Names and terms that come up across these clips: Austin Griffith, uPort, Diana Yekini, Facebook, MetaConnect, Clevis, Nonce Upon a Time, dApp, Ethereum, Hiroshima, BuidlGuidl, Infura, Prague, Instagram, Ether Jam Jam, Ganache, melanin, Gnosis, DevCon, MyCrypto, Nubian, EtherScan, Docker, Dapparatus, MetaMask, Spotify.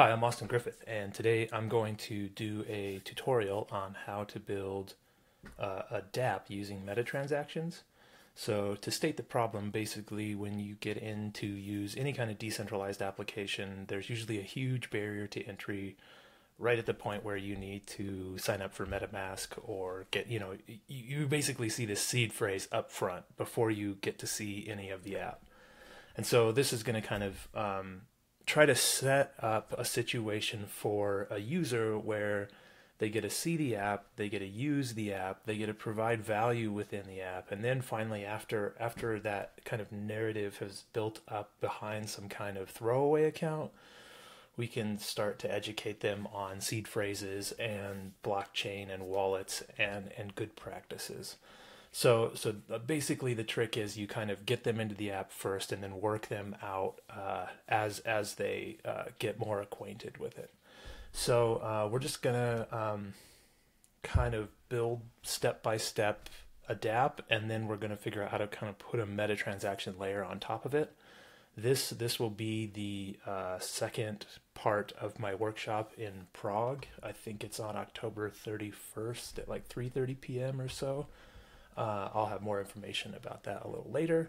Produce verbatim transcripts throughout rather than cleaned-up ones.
Hi, I'm Austin Griffith, and today I'm going to do a tutorial on how to build uh, a dApp using metatransactions. So to state the problem, basically when you get in to use any kind of decentralized application, there's usually a huge barrier to entry right at the point where you need to sign up for MetaMask or get, you know, you basically see this seed phrase up front before you get to see any of the app. And so this is going to kind of um, try to set up a situation for a user where they get to see the app, they get to use the app, they get to provide value within the app, and then finally after after that kind of narrative has built up behind some kind of throwaway account, we can start to educate them on seed phrases and blockchain and wallets and and good practices. So, so basically the trick is you kind of get them into the app first and then work them out uh, as, as they uh, get more acquainted with it. So uh, we're just going to um, kind of build step-by-step a dApp, and then we're going to figure out how to kind of put a meta-transaction layer on top of it. This, this will be the uh, second part of my workshop in Prague. I think it's on October thirty-first at like three thirty p m or so. Uh, I'll have more information about that a little later.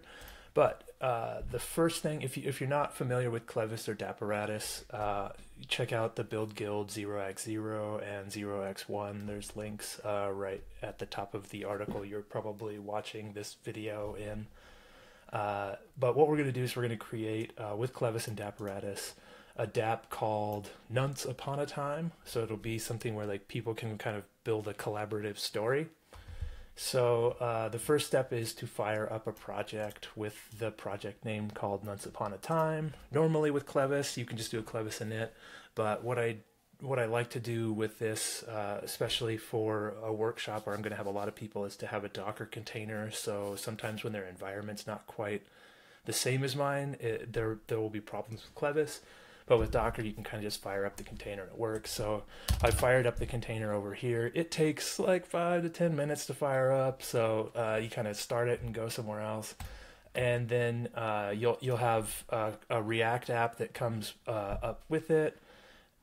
But uh, the first thing, if, you, if you're not familiar with Clevis or Dapparatus, uh, check out the BuidlGuidl zero x zero and zero x one. There's links uh, right at the top of the article you're probably watching this video in. Uh, but what we're going to do is we're going to create, uh, with Clevis and Dapparatus, a dApp called Nonce Upon a Time. So it'll be something where like people can kind of build a collaborative story. So uh, the first step is to fire up a project with the project name called Nonce Upon a Time. Normally with Clevis, you can just do a Clevis init, but what I what I like to do with this, uh, especially for a workshop where I'm going to have a lot of people, is to have a Docker container. So sometimes when their environment's not quite the same as mine, it, there there will be problems with Clevis. But with Docker, you can kind of just fire up the container and it works. So I fired up the container over here. It takes like five to ten minutes to fire up. So uh, you kind of start it and go somewhere else. And then uh, you'll, you'll have a, a React app that comes uh, up with it,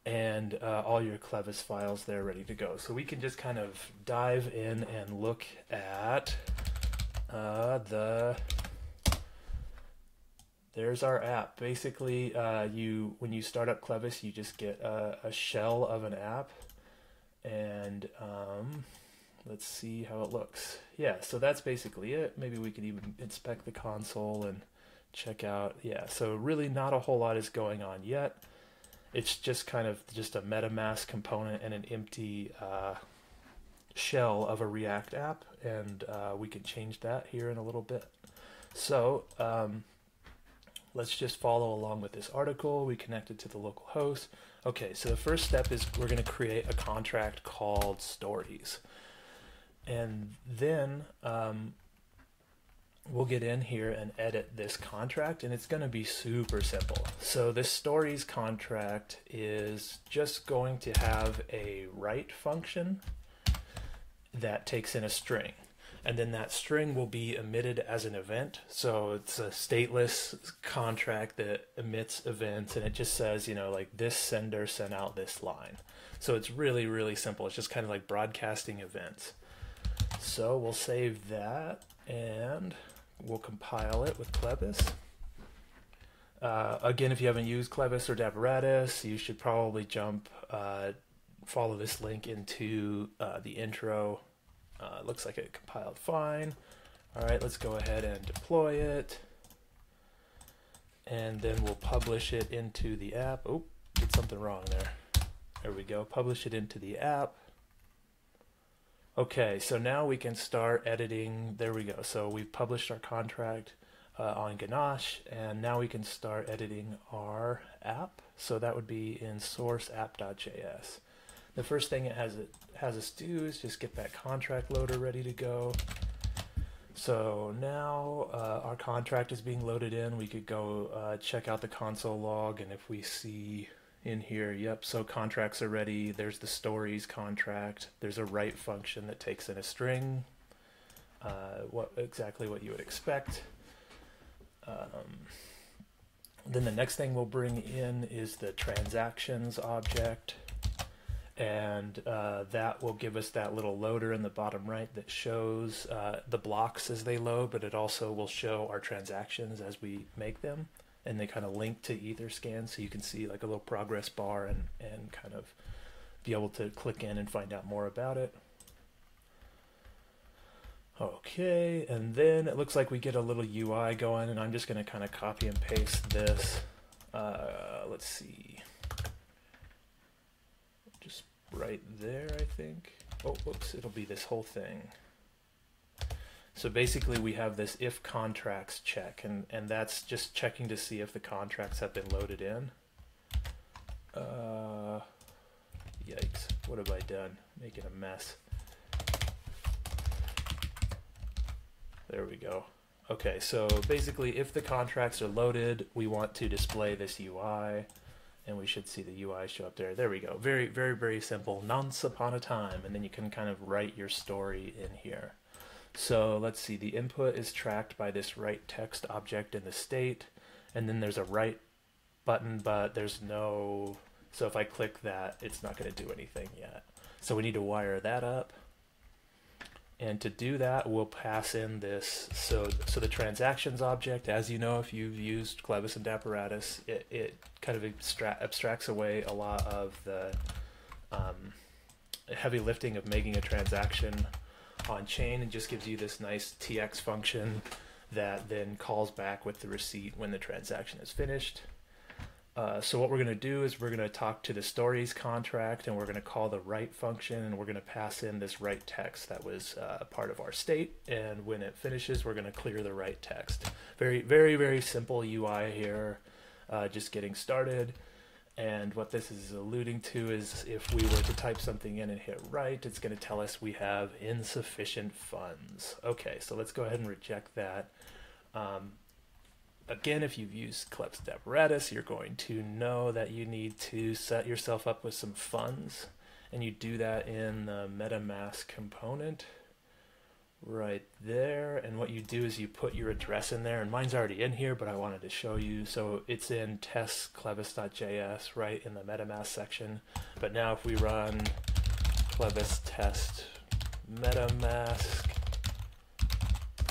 and uh, all your Clevis files there ready to go. So we can just kind of dive in and look at uh, the... There's our app. Basically, uh, you when you start up Clevis, you just get a, a shell of an app, and um, let's see how it looks. Yeah, so that's basically it. Maybe we could even inspect the console and check out. Yeah, so really not a whole lot is going on yet. It's just kind of just a MetaMask component and an empty uh, shell of a React app, and uh, we can change that here in a little bit. So. Um, Let's just follow along with this article. We connect it to the local host. Okay, so the first step is we're going to create a contract called Stories. And then um, we'll get in here and edit this contract, and it's going to be super simple. So this Stories contract is just going to have a write function that takes in a string. And then that string will be emitted as an event. So it's a stateless contract that emits events, and it just says, you know, like this sender sent out this line. So it's really, really simple. It's just kind of like broadcasting events. So we'll save that and we'll compile it with Clevis. Uh, again, if you haven't used Clevis or Dapparatus, you should probably jump, uh, follow this link into uh, the intro. Uh, looks like it compiled fine. All right, let's go ahead and deploy it. And then we'll publish it into the app. Oh, did something wrong there. There we go, publish it into the app. Okay, so now we can start editing. There we go, so we've published our contract uh, on Ganache, and now we can start editing our app. So that would be in source app.js. The first thing it has, it has us do is just get that contract loader ready to go. So now uh, our contract is being loaded in. We could go uh, check out the console log, and if we see in here, yep, so contracts are ready. There's the stories contract. There's a write function that takes in a string, uh, what exactly what you would expect. Um, Then the next thing we'll bring in is the transactions object, and uh, that will give us that little loader in the bottom right that shows uh, the blocks as they load, but it also will show our transactions as we make them, and they kind of link to EtherScan, so you can see like a little progress bar and, and kind of be able to click in and find out more about it. Okay, and then it looks like we get a little U I going, and I'm just going to kind of copy and paste this. Uh, let's see. Just right there, I think. Oh, whoops, it'll be this whole thing. So basically we have this if contracts check, and, and that's just checking to see if the contracts have been loaded in. Uh, yikes, what have I done? Making a mess. There we go. Okay, so basically if the contracts are loaded, we want to display this U I, and we should see the U I show up there. There we go. Very, very, very simple. Nonce Upon a Time, and then you can kind of write your story in here. So let's see, the input is tracked by this write text object in the state, and then there's a write button, but there's no, so if I click that, it's not going to do anything yet. So we need to wire that up. And to do that, we'll pass in this. So, so the transactions object, as you know, if you've used Clevis and Dapparatus, it, it kind of abstract, abstracts away a lot of the um, heavy lifting of making a transaction on chain, and just gives you this nice T X function that then calls back with the receipt when the transaction is finished. Uh, so what we're going to do is we're going to talk to the stories contract, and we're going to call the write function, and we're going to pass in this write text that was uh, part of our state. And when it finishes, we're going to clear the write text. Very, very, very simple U I here, uh, just getting started. And what this is alluding to is if we were to type something in and hit write, it's going to tell us we have insufficient funds. Okay, so let's go ahead and reject that. Um, Again, if you've used Clevis Dapparatus, you're going to know that you need to set yourself up with some funds, and you do that in the MetaMask component right there. And what you do is you put your address in there, and mine's already in here, but I wanted to show you. So it's in test clevis dot J S right in the MetaMask section. But now if we run Clevis test MetaMask,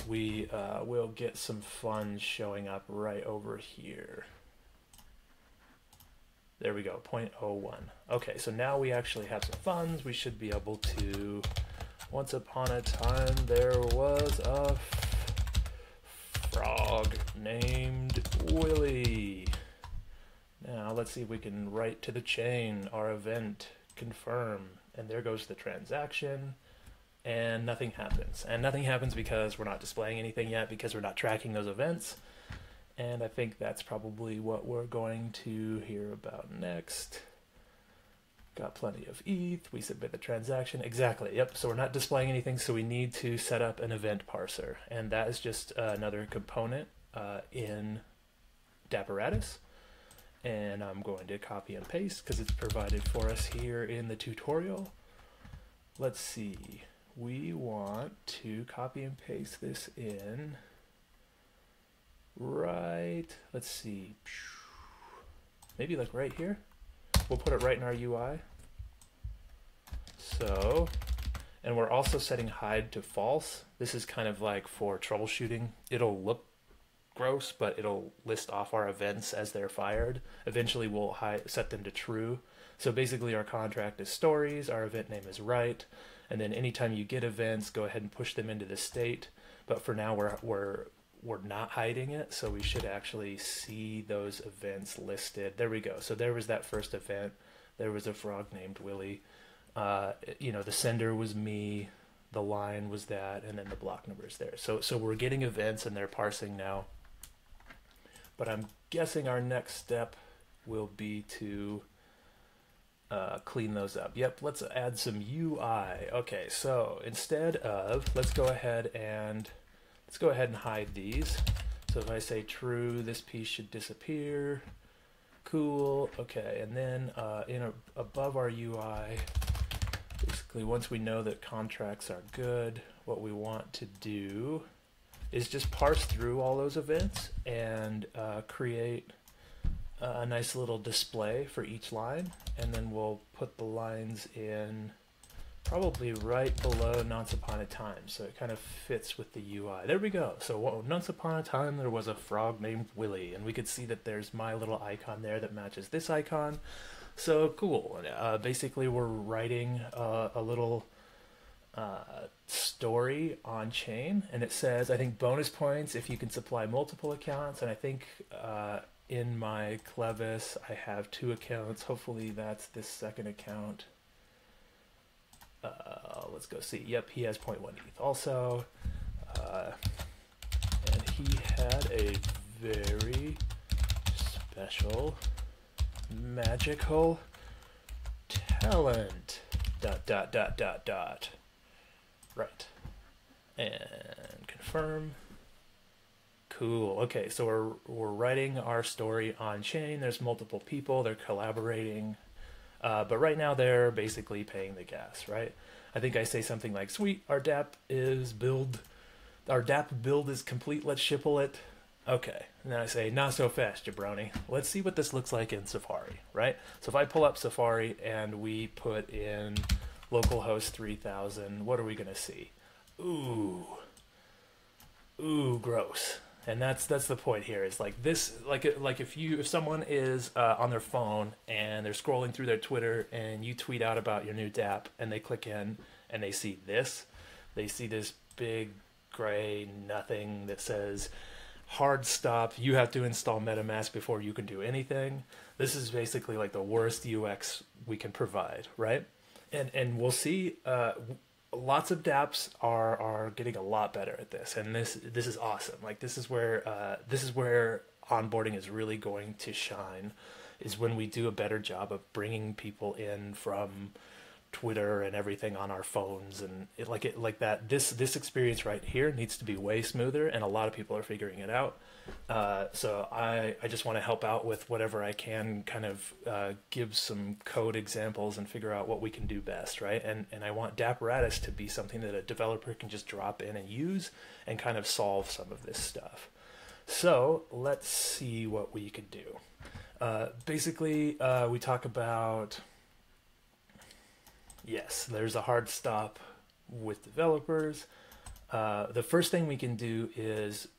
we uh, will get some funds showing up right over here. There we go, zero point zero one. Okay, so now we actually have some funds. We should be able to, once upon a time, there was a frog named Willy. Now let's see if we can write to the chain, our event, confirm, and there goes the transaction. And nothing happens. And nothing happens because we're not displaying anything yet, because we're not tracking those events. And I think that's probably what we're going to hear about next. Got plenty of E T H. We submit the transaction. Exactly. Yep. So we're not displaying anything, so we need to set up an event parser. And that is just uh, another component uh, in Dapparatus. And I'm going to copy and paste because it's provided for us here in the tutorial. Let's see. We want to copy and paste this in, right, let's see, maybe like right here, we'll put it right in our U I. So, and we're also setting hide to false. This is kind of like for troubleshooting. It'll look gross, but it'll list off our events as they're fired. Eventually we'll hide, set them to true. So basically our contract is stories, our event name is right, and then anytime you get events, go ahead and push them into the state. But for now, we're, we're, we're not hiding it, so we should actually see those events listed. There we go. So there was that first event. There was a frog named Willy. Uh, you know, the sender was me, the line was that, and then the block number is there. So, so we're getting events, and they're parsing now. But I'm guessing our next step will be to Uh, clean those up. Yep, let's add some U I. Okay, so instead of, let's go ahead and let's go ahead and hide these. So if I say true, this piece should disappear. Cool. Okay, and then uh, in a, above our U I, basically once we know that contracts are good, what we want to do is just parse through all those events and uh, create a nice little display for each line, and then we'll put the lines in probably right below Nonce Upon a Time, so it kind of fits with the U I. There we go. So whoa, Nonce Upon a Time, there was a frog named Willy, and we could see that there's my little icon there that matches this icon. So cool. Uh, basically, we're writing uh, a little uh, story on chain, and it says, I think, bonus points if you can supply multiple accounts, and I think uh, in my Clevis, I have two accounts. Hopefully that's this second account. Uh, let's go see. Yep, he has zero point one E T H also. Uh, and he had a very special magical talent. Dot, dot, dot, dot, dot. Right. And confirm. Cool. Okay, so we're, we're writing our story on chain. There's multiple people. They're collaborating. Uh, but right now they're basically paying the gas, right? I think I say something like, sweet, our dApp is build. Our dApp build is complete. Let's shipple it. Okay. And then I say, not so fast, jabroni. Let's see what this looks like in Safari, right? So if I pull up Safari and we put in localhost three thousand, what are we going to see? Ooh. Ooh, gross. And that's that's the point here. Is like this, like like if you if someone is uh, on their phone and they're scrolling through their Twitter and you tweet out about your new dApp and they click in and they see this, they see this big gray nothing that says hard stop. You have to install MetaMask before you can do anything. This is basically like the worst U X we can provide, right? And and we'll see. Uh, Lots of dApps are are getting a lot better at this, and this this is awesome. Like this is where uh, this is where onboarding is really going to shine, is when we do a better job of bringing people in from Twitter and everything on our phones and it, like it like that. This this experience right here needs to be way smoother, and a lot of people are figuring it out. Uh, so I I just want to help out with whatever I can, kind of uh, give some code examples and figure out what we can do best, right? And and I want Dapparatus to be something that a developer can just drop in and use and kind of solve some of this stuff. So let's see what we could do. Uh, basically, uh, we talk about yes, there's a hard stop with developers. Uh, the first thing we can do is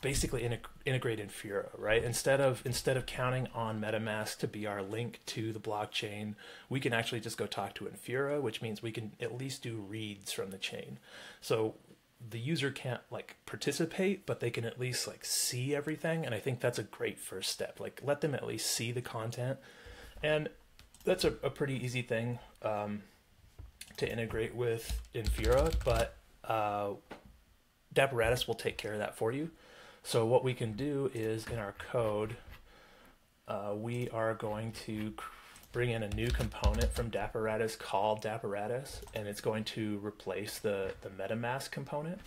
basically integ integrate Infura, right? Instead of instead of counting on MetaMask to be our link to the blockchain, we can actually just go talk to Infura, which means we can at least do reads from the chain. So the user can't like participate, but they can at least like see everything, and I think that's a great first step. Like let them at least see the content, and that's a, a pretty easy thing um, to integrate with Infura, but uh, Dapparatus will take care of that for you. So what we can do is in our code, uh, we are going to bring in a new component from Dapparatus called Dapparatus, and it's going to replace the, the MetaMask component.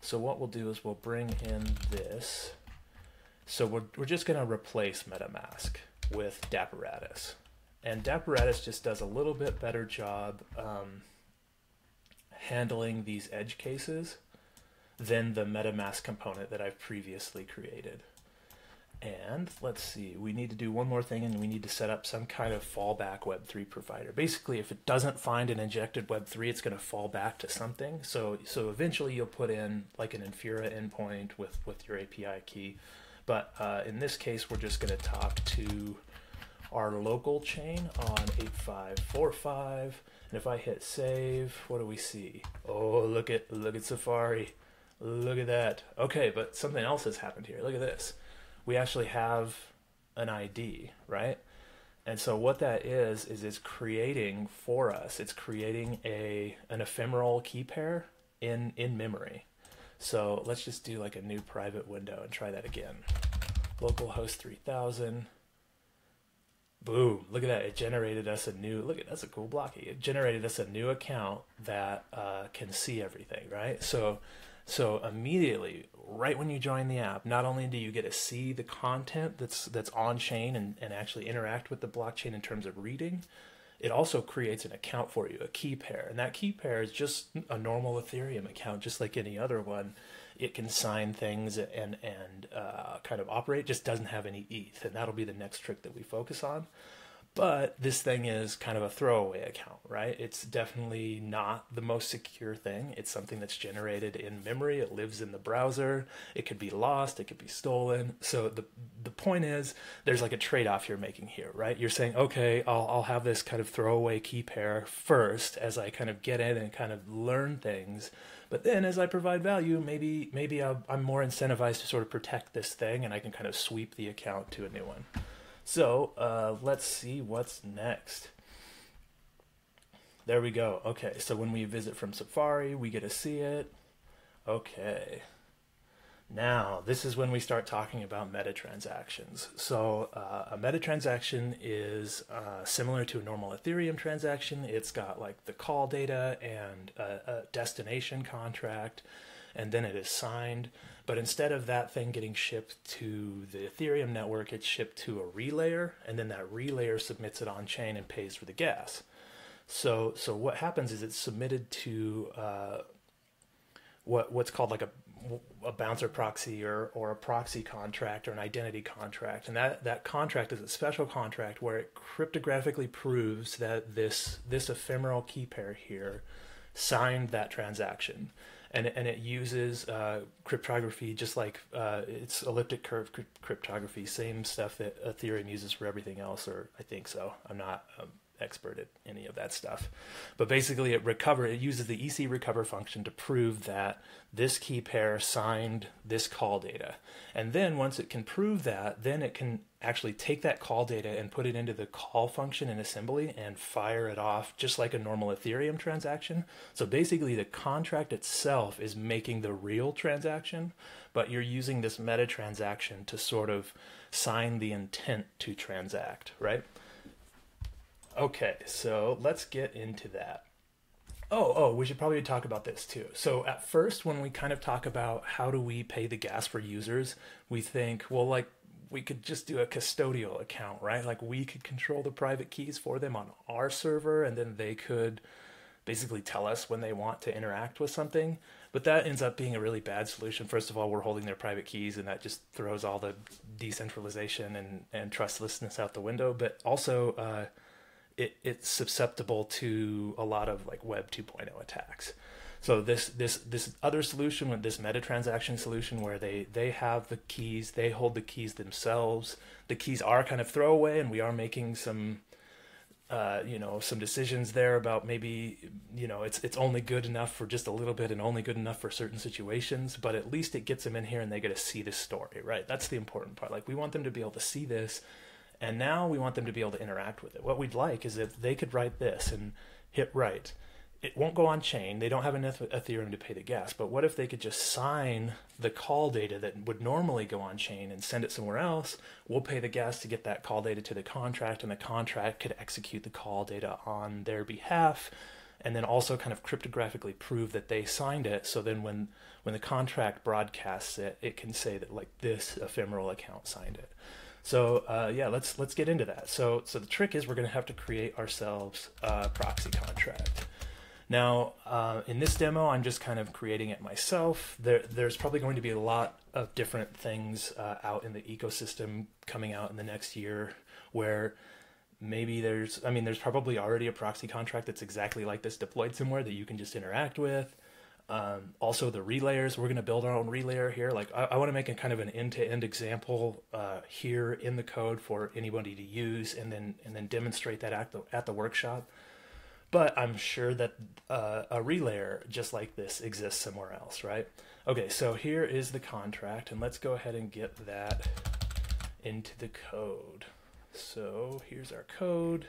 So what we'll do is we'll bring in this. So we're, we're just going to replace MetaMask with Dapparatus. And Dapparatus just does a little bit better job um, handling these edge cases than the MetaMask component that I've previously created. And let's see, we need to do one more thing, and we need to set up some kind of fallback web three provider. Basically, if it doesn't find an injected web three, it's going to fall back to something. So so eventually you'll put in like an Infura endpoint with, with your A P I key. But uh, in this case, we're just going to talk to our local chain on eight five four five. And if I hit save, what do we see? Oh, look at look at Safari. Look at that. Okay, but something else has happened here. Look at this. We actually have an I D, right? And so what that is, is it's creating for us, it's creating a an ephemeral key pair in, in memory. So let's just do like a new private window and try that again. Localhost three thousand. Boom, look at that. It generated us a new, look at that's a cool blocky. It generated us a new account that uh, can see everything, right? So so immediately, right when you join the app, not only do you get to see the content that's that's on chain and, and actually interact with the blockchain in terms of reading, it also creates an account for you, a key pair. And that key pair is just a normal Ethereum account, just like any other one. it can sign things and and uh, kind of operate, just doesn't have any E T H, and that'll be the next trick that we focus on. But this thing is kind of a throwaway account, right? It's definitely not the most secure thing. It's something that's generated in memory. It lives in the browser. It could be lost. It could be stolen. So the the point is, there's like a trade-off you're making here, right? You're saying, okay, I'll, I'll have this kind of throwaway key pair first as I kind of get in and kind of learn things. But then as I provide value, maybe, maybe I'll, I'm more incentivized to sort of protect this thing, and I can kind of sweep the account to a new one. So uh, let's see what's next. There we go. Okay, so when we visit from Safari, we get to see it. Okay. Now, this is when we start talking about metatransactions. So uh, a metatransaction is uh, similar to a normal Ethereum transaction. It's got like the call data and a, a destination contract, and then it is signed. But instead of that thing getting shipped to the Ethereum network, it's shipped to a relayer, and then that relayer submits it on chain and pays for the gas. So, so what happens is it's submitted to uh, what what's called like a a bouncer proxy or or a proxy contract or an identity contract, and that that contract is a special contract where it cryptographically proves that this this ephemeral key pair here signed that transaction. And, and it uses uh, cryptography, just like uh, it's elliptic curve cryptography, same stuff that Ethereum uses for everything else, or I think so. I'm not an expert at any of that stuff. But basically it recover, it uses the E C recover function to prove that this key pair signed this call data. And then once it can prove that, then it can actually take that call data and put it into the call function in assembly and fire it off just like a normal Ethereum transaction. So basically the contract itself is making the real transaction, but you're using this meta transaction to sort of sign the intent to transact, right? Okay, so let's get into that. Oh, oh, we should probably talk about this too. So at first, when we kind of talk about how do we pay the gas for users, we think, well, like, we could just do a custodial account, right? Like we could control the private keys for them on our server, and then they could basically tell us when they want to interact with something. But that ends up being a really bad solution. First of all, we're holding their private keys, and that just throws all the decentralization and, and trustlessness out the window. But also uh, it, it's susceptible to a lot of like Web two point oh attacks. So this this this other solution with this metatransaction solution where they they have the keys, they hold the keys themselves. The keys are kind of throwaway, and we are making some uh, you know, some decisions there about maybe, you know, it's it's only good enough for just a little bit and only good enough for certain situations, but at least it gets them in here and they get to see the story, right? That's the important part. Like we want them to be able to see this, and now we want them to be able to interact with it. What we'd like is if they could write this and hit write. It won't go on chain. They don't have enough Ethereum to pay the gas. But what if they could just sign the call data that would normally go on chain and send it somewhere else? We'll pay the gas to get that call data to the contract, and the contract could execute the call data on their behalf, and then also kind of cryptographically prove that they signed it. So then when, when the contract broadcasts it, it can say that like this ephemeral account signed it. So uh, yeah, let's let's get into that. So so the trick is we're going to have to create ourselves a proxy contract. Now, uh, in this demo, I'm just kind of creating it myself. There, there's probably going to be a lot of different things uh, out in the ecosystem coming out in the next year where maybe there's, I mean, there's probably already a proxy contract that's exactly like this deployed somewhere that you can just interact with. Um, also the relayers, we're gonna build our own relayer here. Like I, I wanna make a kind of an end-to-end example uh, here in the code for anybody to use and then, and then demonstrate that at the, at the workshop. But I'm sure that uh, a relayer just like this exists somewhere else, right? Okay, so here is the contract, and let's go ahead and get that into the code. So here's our code.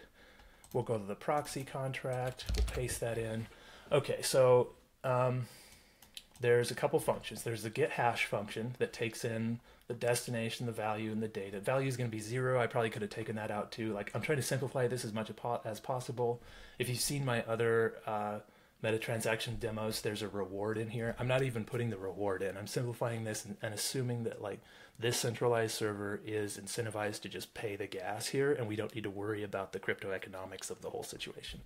We'll go to the proxy contract, we'll paste that in. Okay, so um, there's a couple functions. There's the get hash function that takes in the destination, the value, and the data. Value is going to be zero. I probably could have taken that out too. Like I'm trying to simplify this as much as possible. If you've seen my other uh, metatransaction demos, there's a reward in here. I'm not even putting the reward in. I'm simplifying this and, and assuming that like this centralized server is incentivized to just pay the gas here, and we don't need to worry about the crypto economics of the whole situation.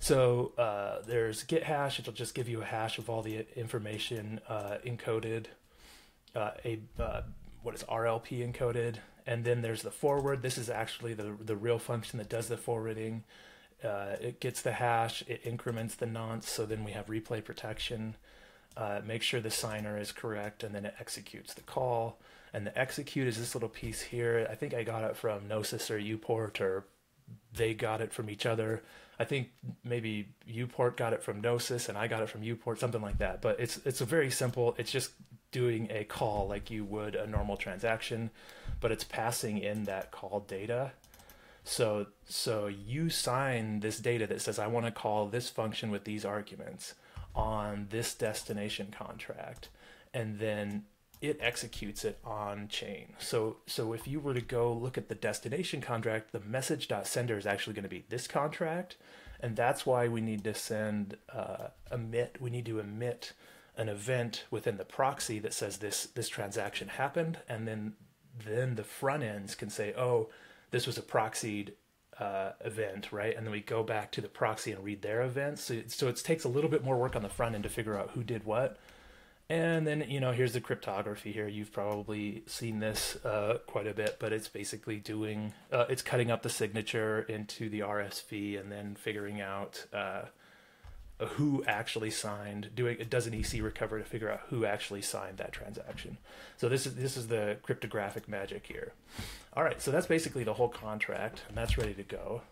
So uh, there's git hash. It'll just give you a hash of all the information uh, encoded, uh, a uh, what is R L P encoded. And then there's the forward. This is actually the, the real function that does the forwarding. Uh, it gets the hash, it increments the nonce, so then we have replay protection. Uh, make sure the signer is correct, and then it executes the call. And the execute is this little piece here. I think I got it from Gnosis or uPort, or they got it from each other. I think maybe uPort got it from Gnosis and I got it from uPort, something like that. But it's it's a very simple, it's just doing a call like you would a normal transaction, but it's passing in that call data. So, so you sign this data that says, I want to call this function with these arguments on this destination contract, and then it executes it on chain. So, so if you were to go look at the destination contract, the message.sender is actually going to be this contract. And that's why we need to send, uh, emit, we need to emit an event within the proxy that says this, this transaction happened. And then, then the front ends can say, oh, this was a proxied uh, event, right? And then we go back to the proxy and read their events. So, so it takes a little bit more work on the front end to figure out who did what. And then, you know, here's the cryptography here. You've probably seen this uh, quite a bit, but it's basically doing, uh, it's cutting up the signature into the R S V and then figuring out uh, who actually signed, doing, it does an E C recover to figure out who actually signed that transaction. So this is, this is the cryptographic magic here. All right, so that's basically the whole contract, and that's ready to go.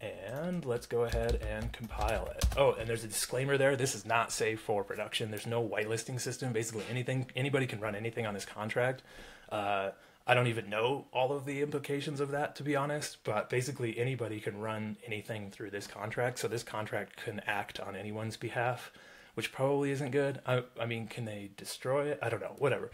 And let's go ahead and compile it. Oh, and there's a disclaimer there. This is not safe for production. There's no whitelisting system. Basically anything, anybody can run anything on this contract. Uh, I don't even know all of the implications of that, to be honest, but basically anybody can run anything through this contract. So this contract can act on anyone's behalf, which probably isn't good. I, I mean, can they destroy it? I don't know, whatever.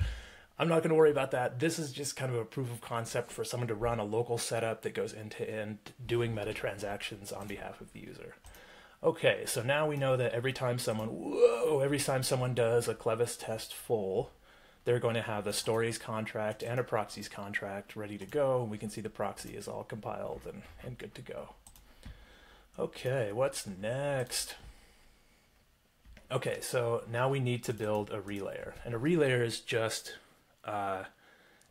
I'm not going to worry about that. This is just kind of a proof of concept for someone to run a local setup that goes end to end doing meta transactions on behalf of the user. Okay, so now we know that every time someone, whoa, every time someone does a Clevis test full, they're going to have a stories contract and a proxies contract ready to go. We can see the proxy is all compiled and, and good to go. Okay, what's next? Okay, so now we need to build a relayer, and a relayer is just Uh,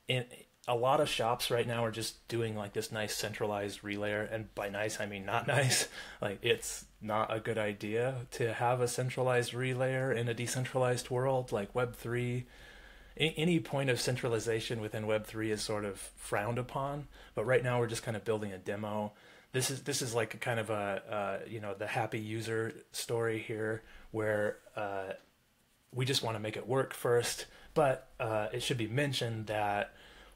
in a lot of shops right now are just doing like this nice centralized relayer, and by nice I mean not nice. Like, it's not a good idea to have a centralized relayer in a decentralized world like Web three. Any point of centralization within Web three is sort of frowned upon, but right now we're just kind of building a demo. This is this is like a kind of a uh, you know, the happy user story here, where uh, we just want to make it work first. But uh, it should be mentioned that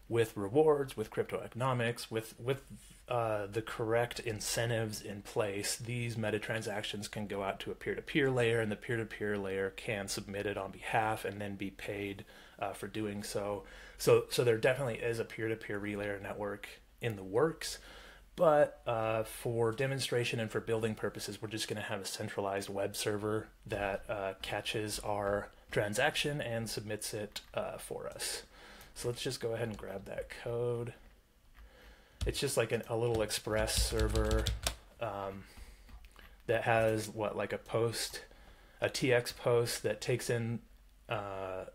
with rewards, with crypto economics, with with uh, the correct incentives in place, these meta transactions can go out to a peer-to-peer layer, and the peer-to-peer layer can submit it on behalf and then be paid uh, for doing so. So, so there definitely is a peer-to-peer relayer network in the works. But uh, for demonstration and for building purposes, we're just going to have a centralized web server that uh, catches our transaction and submits it uh, for us. So let's just go ahead and grab that code. It's just like an, a little express server um, that has what, like a post, a T X post that takes in uh,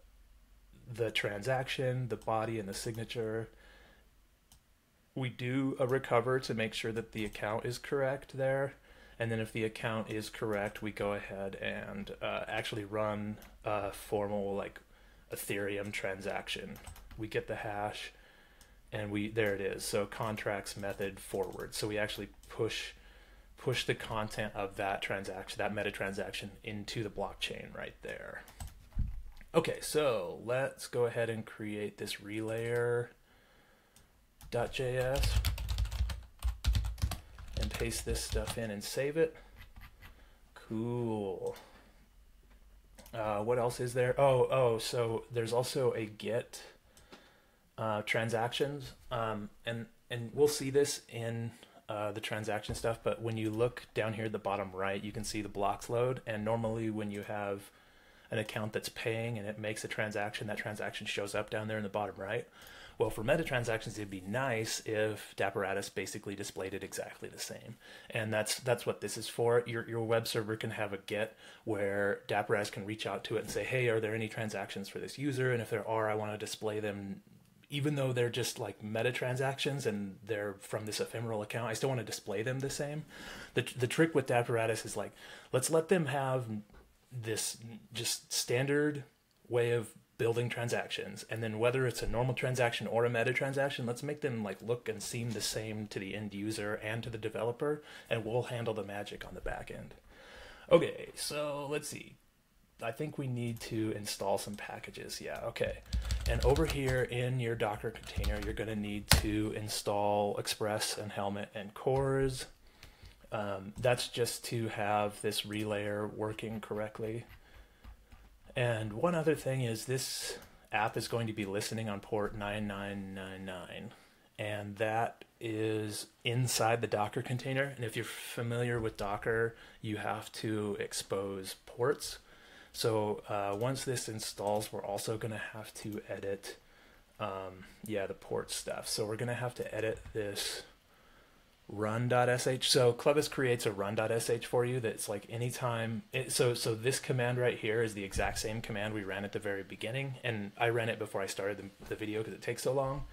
the transaction, the body, and the signature. We do a recover to make sure that the account is correct there. And then if the account is correct, we go ahead and uh, actually run a formal like Ethereum transaction. We get the hash, and we, there it is. So contracts method forward. So we actually push push the content of that transaction, that meta transaction, into the blockchain right there. Okay, so let's go ahead and create this relayer dot J S. Paste this stuff in and save it. Cool. Uh, what else is there? Oh, oh, so there's also a get uh, transactions, um, and and we'll see this in uh, the transaction stuff. But when you look down here at the bottom right, you can see the blocks load. And normally, when you have an account that's paying and it makes a transaction, that transaction shows up down there in the bottom right. Well, for meta transactions, it'd be nice if Dapparatus basically displayed it exactly the same. And that's that's what this is for. Your, your web server can have a GET where Dapparatus can reach out to it and say, hey, are there any transactions for this user? And if there are, I want to display them, even though they're just like meta transactions and they're from this ephemeral account, I still want to display them the same. The, the trick with Dapparatus is like, let's let them have this just standard way of building transactions, and then whether it's a normal transaction or a meta transaction, let's make them like look and seem the same to the end user and to the developer, and we'll handle the magic on the back end. Okay, so let's see. I think we need to install some packages. Yeah, okay. And over here in your Docker container, you're going to need to install Express and Helmet and Cores. Um, that's just to have this relayer working correctly. And one other thing is this app is going to be listening on port nine nine nine nine. And that is inside the Docker container. And if you're familiar with Docker, you have to expose ports. So uh, once this installs, we're also going to have to edit, um, yeah, the port stuff. So we're going to have to edit this run.sh. So Clevis creates a run.sh for you that's like anytime. It, so so this command right here is the exact same command we ran at the very beginning. And I ran it before I started the, the video because it takes so long.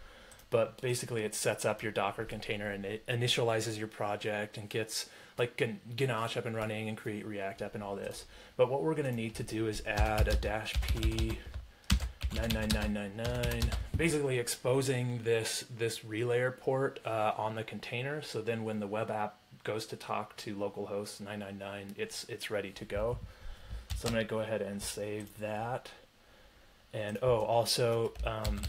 But basically, it sets up your Docker container and it initializes your project and gets like Ganache up and running and create React app and all this. But what we're going to need to do is add a dash P nine nine nine nine nine, basically exposing this, this relayer port uh, on the container. So then when the web app goes to talk to localhost nine nine nine, it's, it's ready to go. So I'm going to go ahead and save that. And oh, also um,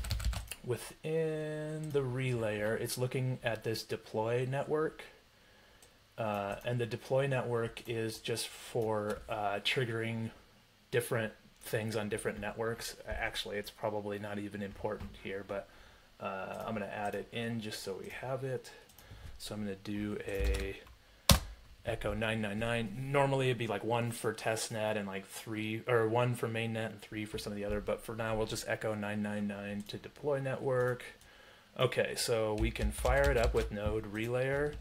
within the relayer, it's looking at this deploy network. Uh, and the deploy network is just for uh, triggering different things on different networks. Actually, it's probably not even important here, but uh, I'm going to add it in just so we have it. So I'm going to do a echo nine nine nine. Normally it'd be like one for testnet and like three, or one for mainnet and three for some of the other, but for now we'll just echo nine nine nine to deploy network. Okay, so we can fire it up with node relayer.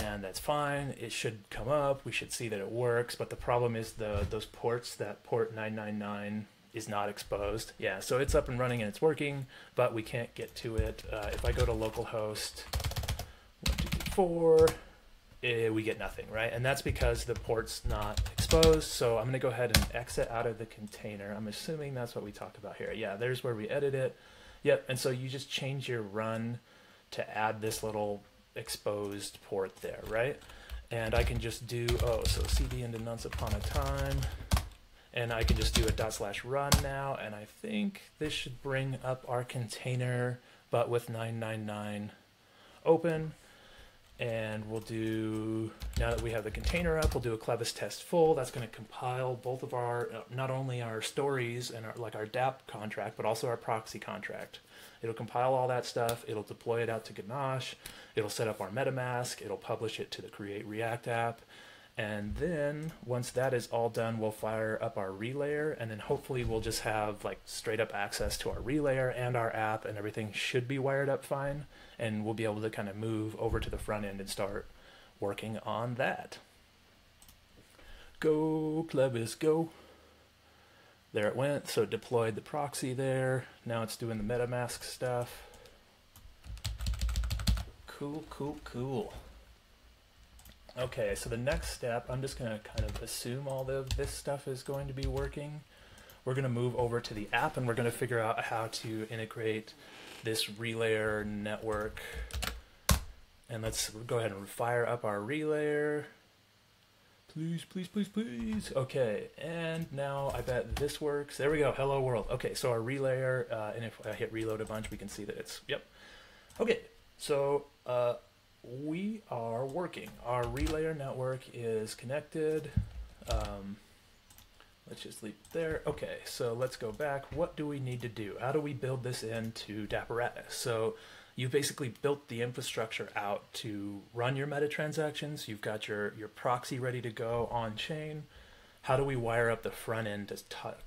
And that's fine. It should come up. We should see that it works. But the problem is the those ports, that port nine nine nine is not exposed. Yeah, so it's up and running and it's working, but we can't get to it. Uh, if I go to localhost one two three four, eh, we get nothing, right? And that's because the port's not exposed. So I'm going to go ahead and exit out of the container. I'm assuming that's what we talked about here. Yeah, there's where we edit it. Yep, and so you just change your run to add this little exposed port there, right? And I can just do, oh, so cd into Nonce Upon a Time, and I can just do a dot slash run now, and I think this should bring up our container, but with nine nine nine open. And we'll do, now that we have the container up, we'll do a Clevis test full. That's going to compile both of our, not only our stories and our, like our dApp contract, but also our proxy contract. It'll compile all that stuff. It'll deploy it out to Ganache. It'll set up our MetaMask. It'll publish it to the Create React app. And then once that is all done, we'll fire up our relayer, and then hopefully we'll just have like straight up access to our relayer and our app, and everything should be wired up fine. And we'll be able to kind of move over to the front end and start working on that. Go Clevis, go. There it went. So it deployed the proxy there. Now it's doing the MetaMask stuff. Cool, cool, cool. Okay, so the next step, I'm just going to kind of assume all of this stuff is going to be working. We're going to move over to the app, and we're going to figure out how to integrate this relayer network. And let's go ahead and fire up our relayer. Please, please, please, please. Okay, and now I bet this works. There we go. Hello, world. Okay, so our relayer, uh, and if I hit reload a bunch, we can see that it's, yep. Okay, so... Uh, we are working. Our relayer network is connected. Um, let's just leave it there. Okay, so let's go back. What do we need to do? How do we build this into Dapparatus? So you basically built the infrastructure out to run your meta transactions. You've got your, your proxy ready to go on chain. How do we wire up the front end to,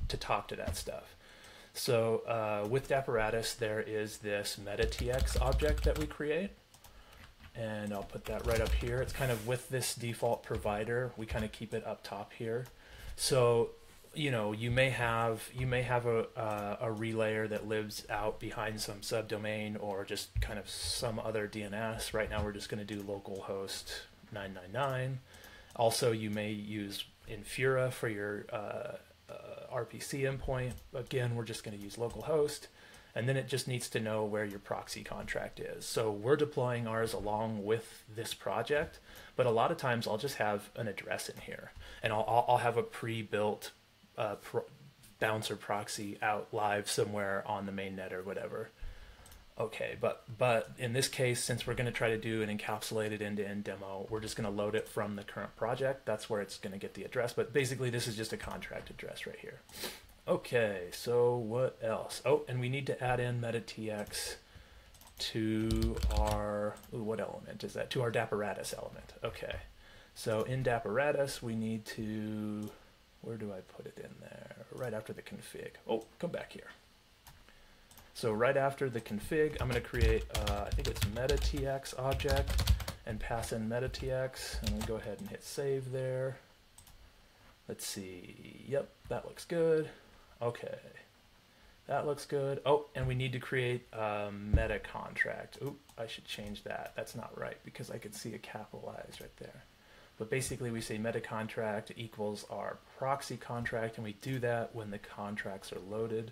to talk to that stuff? So uh, with Dapparatus, there is this meta T X object that we create. And I'll put that right up here. It's kind of with this default provider. We kind of keep it up top here. So, you know, you may have you may have a, uh, a relayer that lives out behind some subdomain or just kind of some other D N S. Right now, we're just going to do localhost nine nine nine. Also, you may use Infura for your uh, uh, R P C endpoint. Again, we're just going to use localhost. And then it just needs to know where your proxy contract is. So we're deploying ours along with this project, but a lot of times I'll just have an address in here, and I'll, I'll have a pre-built uh, pro bouncer proxy out live somewhere on the mainnet or whatever. Okay, but, but in this case, since we're gonna try to do an encapsulated end-to-end demo, we're just gonna load it from the current project. That's where it's gonna get the address, but basically this is just a contract address right here. Okay, so what else? Oh, and we need to add in meta T X to our, ooh, what element is that? To our Dapparatus element. Okay, so in Dapparatus, we need to, where do I put it in there? Right after the config. Oh, come back here. So right after the config, I'm going to create, uh, I think it's meta T X object, and pass in meta T X, and we'll go ahead and hit save there. Let's see. Yep, that looks good. Okay, that looks good. Oh, and we need to create a meta contract. Oop, I should change that. That's not right because I could see it capitalized right there. But basically we say meta contract equals our proxy contract, and we do that when the contracts are loaded.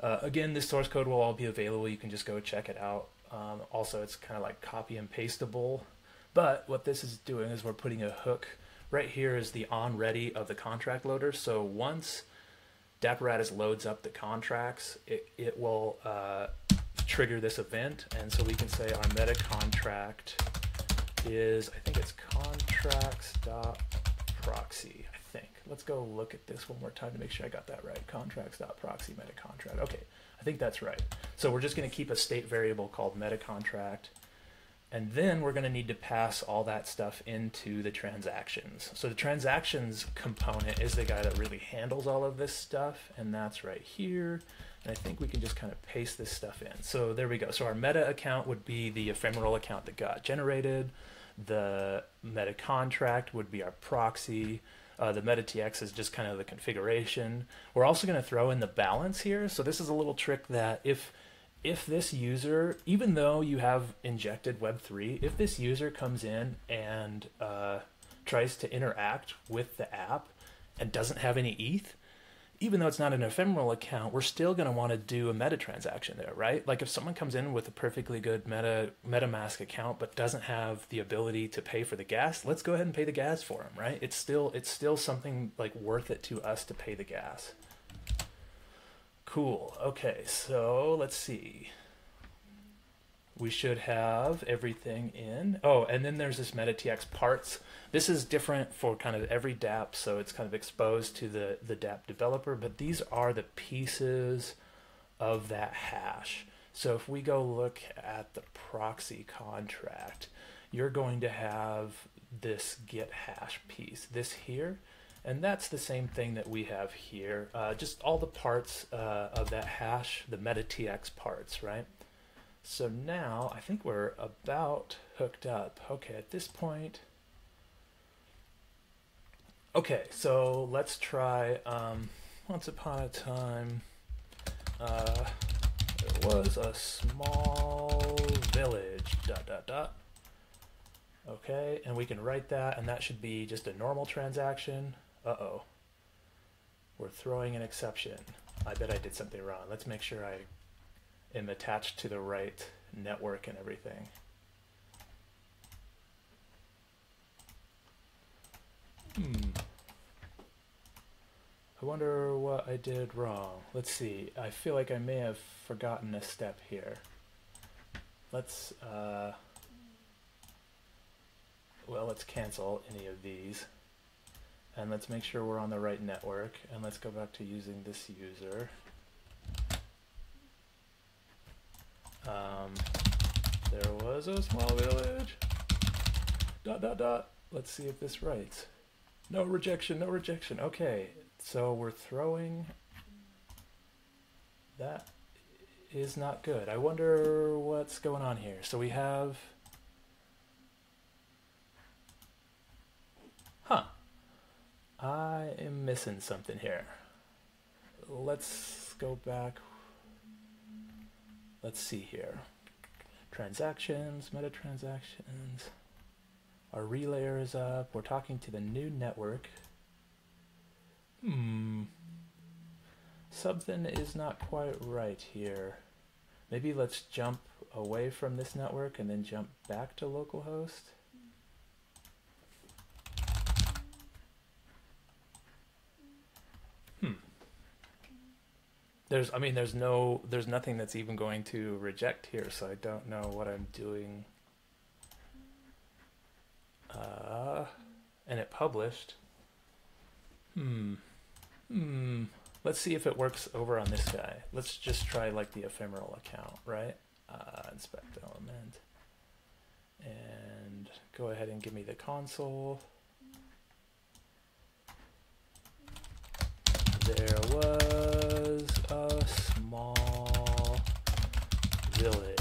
Uh, again, this source code will all be available. You can just go check it out. Um, also, it's kind of like copy and pasteable. But what this is doing is we're putting a hook. Right here is the on ready of the contract loader. So once Dapparatus loads up the contracts, it, it will uh, trigger this event. And so we can say our meta contract is, I think it's contracts dot proxy, I think. Let's go look at this one more time to make sure I got that right. Contracts dot proxy meta contract. Okay, I think that's right. So we're just going to keep a state variable called meta contract. And then we're going to need to pass all that stuff into the transactions. So the transactions component is the guy that really handles all of this stuff, and that's right here. And I think we can just kind of paste this stuff in. So there we go. So our meta account would be the ephemeral account that got generated. The meta contract would be our proxy. Uh, the meta T X is just kind of the configuration. We're also going to throw in the balance here. So this is a little trick that if If this user, even though you have injected web three, if this user comes in and uh, tries to interact with the app and doesn't have any E T H, even though it's not an ephemeral account, we're still going to want to do a meta transaction there, right? Like if someone comes in with a perfectly good meta MetaMask account but doesn't have the ability to pay for the gas, let's go ahead and pay the gas for them, right? It's still it's still something like worth it to us to pay the gas. Cool. Okay, so let's see. We should have everything in. Oh, and then there's this meta T X parts. This is different for kind of every dApp, so it's kind of exposed to the, the dApp developer, but these are the pieces of that hash. So if we go look at the proxy contract, you're going to have this get hash piece, this here. And that's the same thing that we have here, uh, just all the parts uh, of that hash, the meta T X parts, right? So now I think we're about hooked up. Okay, at this point. Okay, so let's try um, Once Upon a Time. Uh, there was a small village, dot, dot, dot. Okay, and we can write that, and that should be just a normal transaction. Uh-oh, we're throwing an exception. I bet I did something wrong. Let's make sure I am attached to the right network and everything. Hmm. I wonder what I did wrong. Let's see. I feel like I may have forgotten a step here. Let's, uh, well, let's cancel any of these. And let's make sure we're on the right network. And let's go back to using this user. Um, there was a small village. Dot, dot, dot. Let's see if this writes. No rejection, no rejection. Okay, so we're throwing that is not good. I wonder what's going on here. So we have, huh, I am missing something here. Let's go back. Let's see here. Transactions, meta transactions. Our relayer is up. We're talking to the new network. Hmm. Something is not quite right here. Maybe let's jump away from this network and then jump back to localhost. There's, I mean, there's no, there's nothing that's even going to reject here, so I don't know what I'm doing. Uh, and it published. Hmm. Hmm. Let's see if it works over on this guy. Let's just try like the ephemeral account, right? Uh, inspect element. And go ahead and give me the console. There was a small village.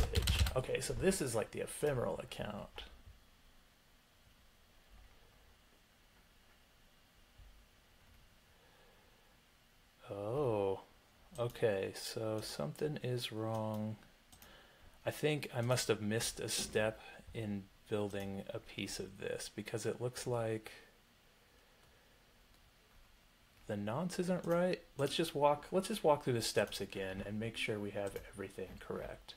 Okay, so this is like the ephemeral account. Oh, okay, so something is wrong. I think I must have missed a step in building a piece of this because it looks like the nonce isn't right. Let's just walk, let's just walk through the steps again and make sure we have everything correct.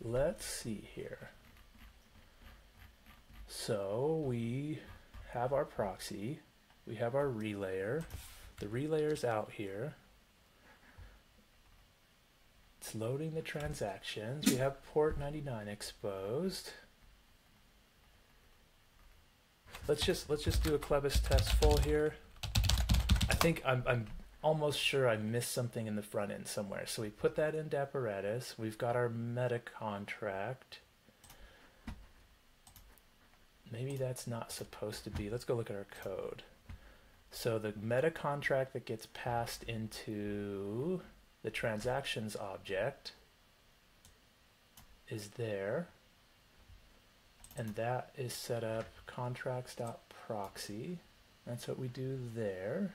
Let's see here. So we have our proxy, we have our relayer. The relayer's out here. It's loading the transactions. We have port ninety-nine exposed. Let's just let's just do a Clevis test full here. I think I'm I'm almost sure I missed something in the front end somewhere. So we put that in Dapparatus. We've got our meta contract. Maybe that's not supposed to be. Let's go look at our code. So the meta contract that gets passed into the transactions object is there. And that is set up contracts.proxy. That's what we do there.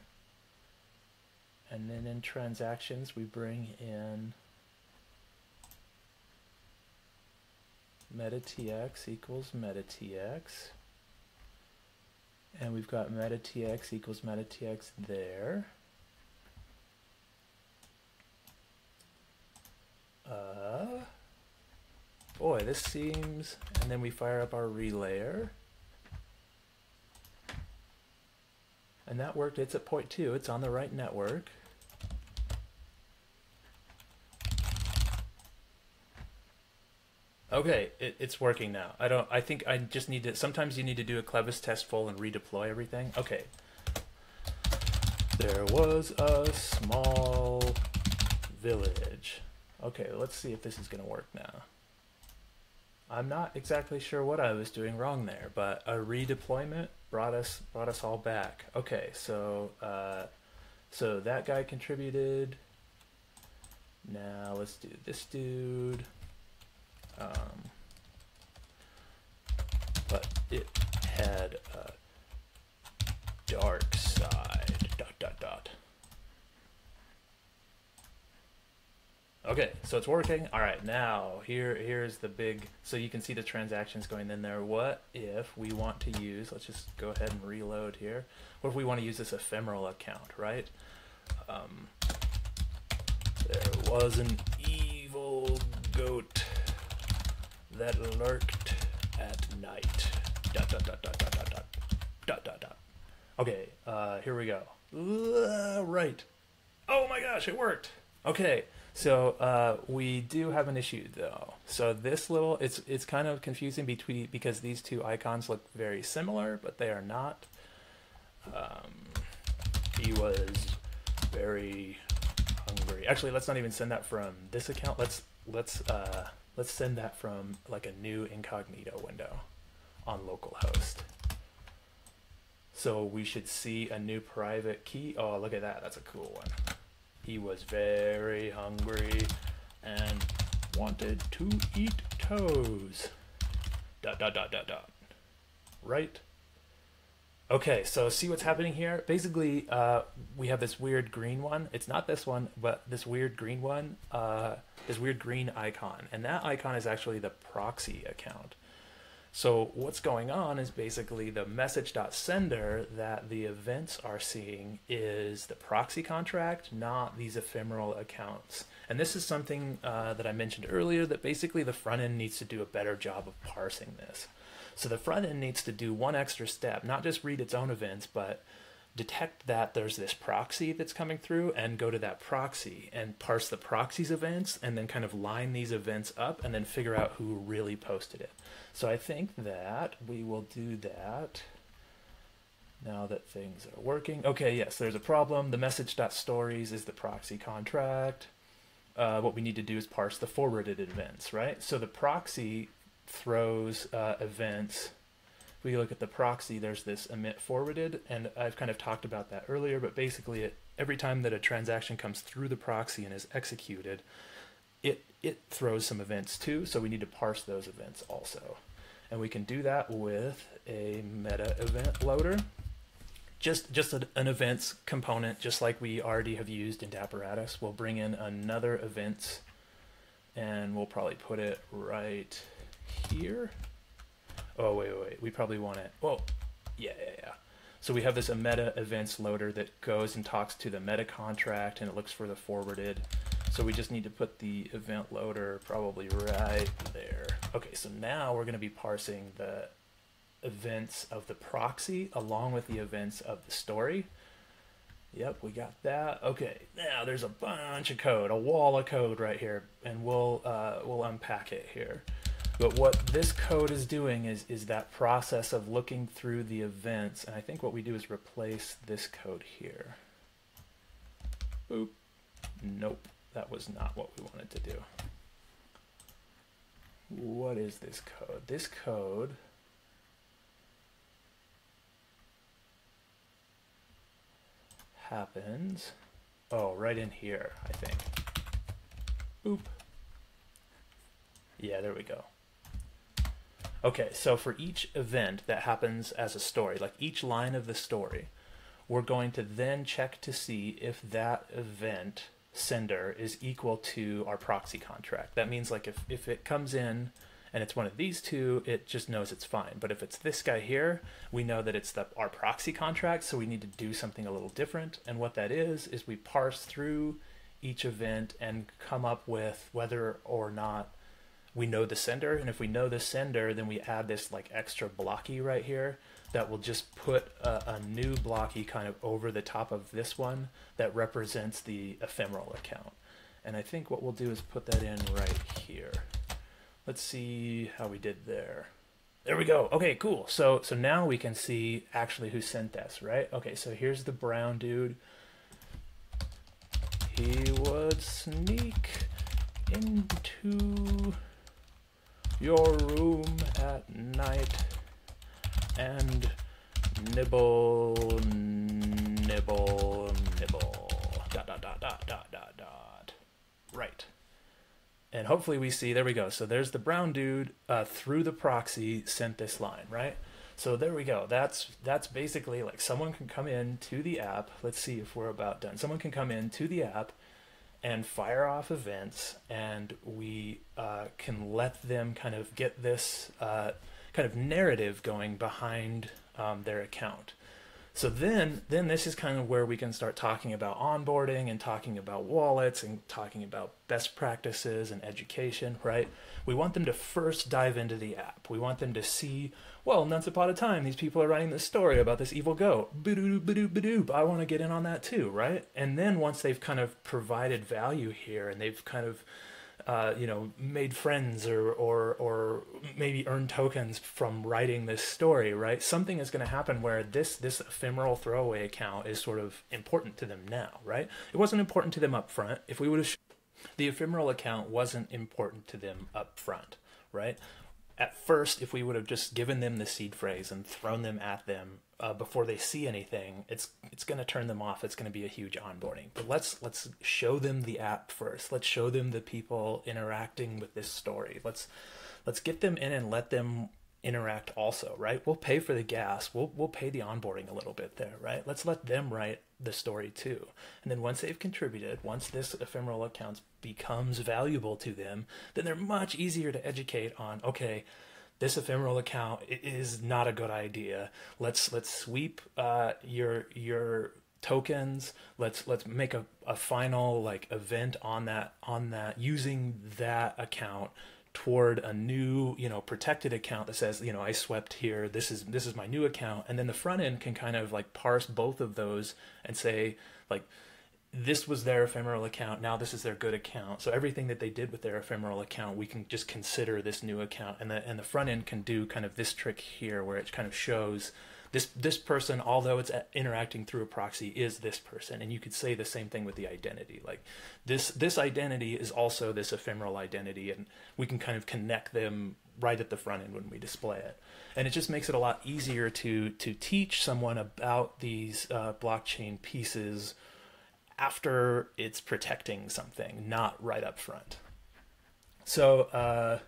And then in transactions, we bring in metatx equals metatx. And we've got metatx equals metatx there. Uh, Boy, this seems, and then we fire up our relayer. And that worked, it's at point two, it's on the right network. Okay, it, it's working now. I don't, I think I just need to, sometimes you need to do a Clevis test full and redeploy everything. Okay. There was a small village. Okay, let's see if this is gonna work now. I'm not exactly sure what I was doing wrong there, but a redeployment brought us brought us all back. Okay, so uh, so that guy contributed. Now let's do this dude. Um, but it had a dark side. Dot dot dot. Okay, so it's working. All right, now here here's the big, so you can see the transactions going in there. What if we want to use, let's just go ahead and reload here. What if we want to use this ephemeral account, right? Um, there was an evil goat that lurked at night. Dot, dot, dot, dot, dot, dot, dot, dot, dot, dot. Okay, uh, here we go. Uh, right. Oh my gosh, it worked. Okay. So uh, we do have an issue though. So this little, it's it's kind of confusing between, because these two icons look very similar, but they are not. Um, he was very hungry. Actually, let's not even send that from this account. Let's let's uh, let's send that from like a new incognito window on localhost. So we should see a new private key. Oh, look at that. That's a cool one. He was very hungry and wanted to eat toes. Dot, dot, dot, dot, dot. Right? Okay, so see what's happening here? Basically, uh, we have this weird green one. It's not this one, but this weird green one, uh, this weird green icon. And that icon is actually the proxy account. So what's going on is basically the message.sender that the events are seeing is the proxy contract, not these ephemeral accounts. And this is something uh, that I mentioned earlier, that basically the front end needs to do a better job of parsing this. So the front end needs to do one extra step, not just read its own events, but detect that there's this proxy that's coming through and go to that proxy and parse the proxy's events and then kind of line these events up and then figure out who really posted it. So I think that we will do that now that things are working. Okay, yes, there's a problem. The message.stories is the proxy contract. Uh, what we need to do is parse the forwarded events, right? So the proxy throws uh, events. If we look at the proxy, there's this emit forwarded, and I've kind of talked about that earlier, but basically it, every time that a transaction comes through the proxy and is executed, it it throws some events too, so we need to parse those events also. And we can do that with a meta event loader, just just an, an events component, just like we already have used in Dapparatus. We'll bring in another events, and we'll probably put it right here. Oh, wait, wait, wait, we probably want it. Well, yeah, yeah, yeah. So we have this meta events loader that goes and talks to the meta contract and it looks for the forwarded. So we just need to put the event loader probably right there. Okay, so now we're gonna be parsing the events of the proxy along with the events of the story. Yep, we got that. Okay, now there's a bunch of code, a wall of code right here, and we'll, uh, we'll unpack it here. But what this code is doing is, is that process of looking through the events, and I think what we do is replace this code here. Boop. Nope, that was not what we wanted to do. What is this code? This code... happens... oh, right in here, I think. Boop. Yeah, there we go. Okay, so for each event that happens as a story, like each line of the story, we're going to then check to see if that event sender is equal to our proxy contract. That means like if, if it comes in and it's one of these two, it just knows it's fine. But if it's this guy here, we know that it's the, our proxy contract, so we need to do something a little different. And what that is, is we parse through each event and come up with whether or not we know the sender, and if we know the sender, then we add this like extra blocky right here that will just put a, a new blocky kind of over the top of this one that represents the ephemeral account. And I think what we'll do is put that in right here. Let's see how we did there. There we go. Okay, cool. So so now we can see actually who sent this, right? Okay, so here's the brown dude. He would sneak into your room at night and nibble, nibble, nibble, dot, dot, dot, dot, dot, dot, dot, right. And hopefully we see, there we go. So there's the brown dude uh, through the proxy sent this line, right? So there we go. That's, that's basically like someone can come in to the app. Let's see if we're about done. Someone can come in to the app and fire off events, and we uh, can let them kind of get this uh, kind of narrative going behind um, their account. So then, then this is kind of where we can start talking about onboarding and talking about wallets and talking about best practices and education, right? We want them to first dive into the app. We want them to see, well, Nonce Upon a Time, these people are writing this story about this evil goat. Ba-doo, ba-doo, ba-doo. I want to get in on that too, right? And then once they've kind of provided value here and they've kind of Uh, you know, made friends or, or, or maybe earned tokens from writing this story, right? Something is going to happen where this, this ephemeral throwaway account is sort of important to them now, right? It wasn't important to them up front. If we would have, the ephemeral account wasn't important to them up front, right? at first, if we would have just given them the seed phrase and thrown them at them uh, before they see anything, it's it's going to turn them off. It's going to be a huge onboarding. But let's let's show them the app first. Let's show them the people interacting with this story. Let's let's get them in and let them interact also, right? We'll pay for the gas. We'll we'll pay the onboarding a little bit there, right? Let's let them write the story too. And then once they've contributed, once this ephemeral account becomes valuable to them, then they're much easier to educate on, okay, this ephemeral account is not a good idea. Let's let's sweep uh your your tokens. Let's let's make a, a final like event on that on that using that account toward a new, you know, protected account that says, you know, I swept here, this is this is my new account. And then the front end can kind of like parse both of those and say, like, this was their ephemeral account, now this is their good account. So everything that they did with their ephemeral account, we can just consider this new account. And the and the front end can do kind of this trick here where it kind of shows this this person, although it's interacting through a proxy, is this person. And you could say the same thing with the identity. Like this this identity is also this ephemeral identity, and we can kind of connect them right at the front end when we display it. And it just makes it a lot easier to to teach someone about these uh, blockchain pieces after it's protecting something, not right up front. So uh,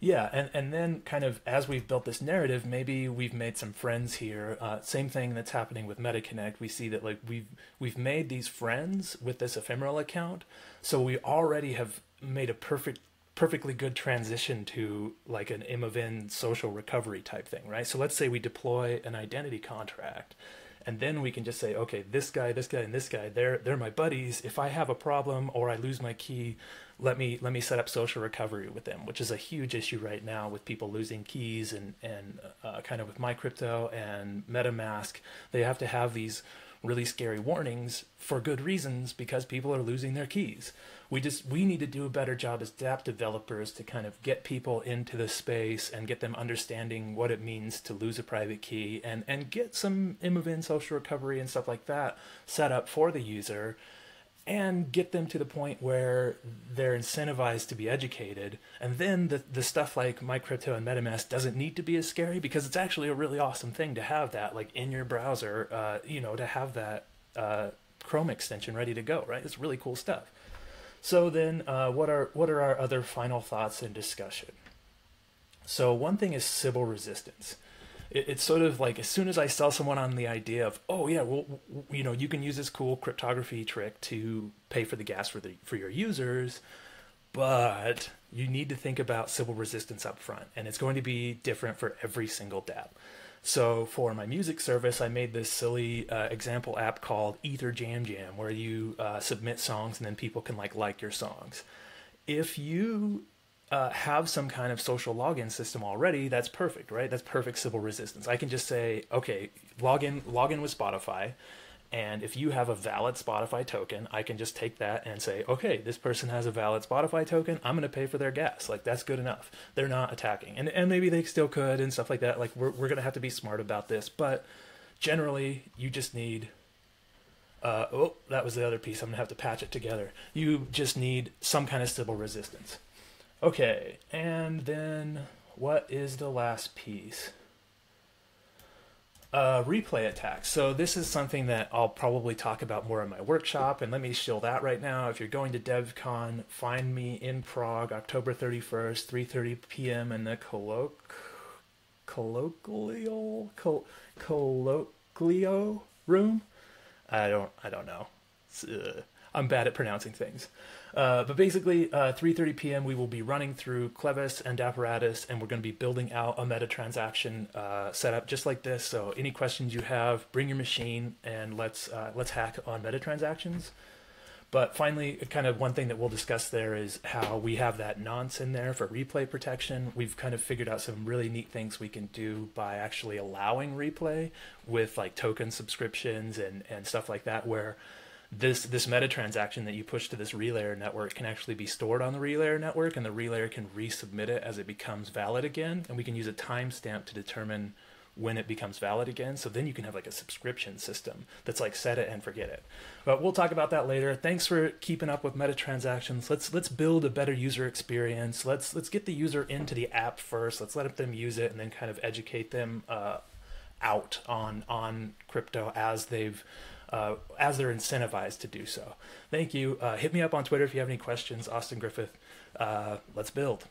yeah, and, and then kind of as we've built this narrative, maybe we've made some friends here. Uh, same thing that's happening with MetaConnect. We see that like we've we've made these friends with this ephemeral account, so we already have made a perfect perfectly good transition to like an M of N social recovery type thing, right? So let's say we deploy an identity contract. And then we can just say, okay, this guy, this guy, and this guy, they're they're my buddies. If I have a problem or I lose my key, let me let me set up social recovery with them, which is a huge issue right now with people losing keys and and uh, kind of with MyCrypto and MetaMask. They have to have these really scary warnings for good reasons because people are losing their keys. We just we need to do a better job as dApp developers to kind of get people into the space and get them understanding what it means to lose a private key and and get some M of N social recovery and stuff like that set up for the user and get them to the point where they're incentivized to be educated. And then the, the stuff like MyCrypto and MetaMask doesn't need to be as scary because it's actually a really awesome thing to have that like in your browser, uh, you know, to have that uh, Chrome extension ready to go, right? It's really cool stuff. So then uh, what are what are our other final thoughts and discussion? So one thing is civil resistance. It's sort of like as soon as I sell someone on the idea of, oh yeah, well, you know, you can use this cool cryptography trick to pay for the gas for the for your users, but you need to think about civil resistance up front, and it's going to be different for every single dApp. So for my music service, I made this silly uh, example app called Ether Jam Jam, where you uh, submit songs and then people can like like your songs. If you Uh, have some kind of social login system already, that's perfect, right? That's perfect civil resistance. I can just say, okay, login, login with Spotify, and if you have a valid Spotify token, I can just take that and say, okay, this person has a valid Spotify token, I'm going to pay for their gas. Like, that's good enough. They're not attacking. And, and maybe they still could and stuff like that. Like, we're, we're going to have to be smart about this. But generally, you just need... Uh, oh, that was the other piece. I'm going to have to patch it together. You just need some kind of civil resistance. Okay, and then what is the last piece? Uh, replay attacks. So this is something that I'll probably talk about more in my workshop, and let me shill that right now. If you're going to DevCon, find me in Prague, October thirty-first, three thirty p m in the colloq... colloquial... Col colloquio room? I don't, I don't know. I'm bad at pronouncing things. Uh, but basically, uh, three thirty p m we will be running through Clevis and Dapparatus, and we're going to be building out a meta transaction uh, setup just like this. So any questions you have, bring your machine, and let's uh, let's hack on meta transactions. But finally, kind of one thing that we'll discuss there is how we have that nonce in there for replay protection. We've kind of figured out some really neat things we can do by actually allowing replay with like token subscriptions and and stuff like that, where this this meta transaction that you push to this relayer network can actually be stored on the relayer network, and the relayer can resubmit it as it becomes valid again, and we can use a timestamp to determine when it becomes valid again. So then you can have like a subscription system that's like set it and forget it. But we'll talk about that later. Thanks for keeping up with metatransactions. Let's let's build a better user experience. Let's let's get the user into the app first. Let's let them use it and then kind of educate them uh, out on on crypto as they've uh, as they're incentivized to do so. Thank you. Uh, hit me up on Twitter if you have any questions. Austin Griffith. Uh, let's build.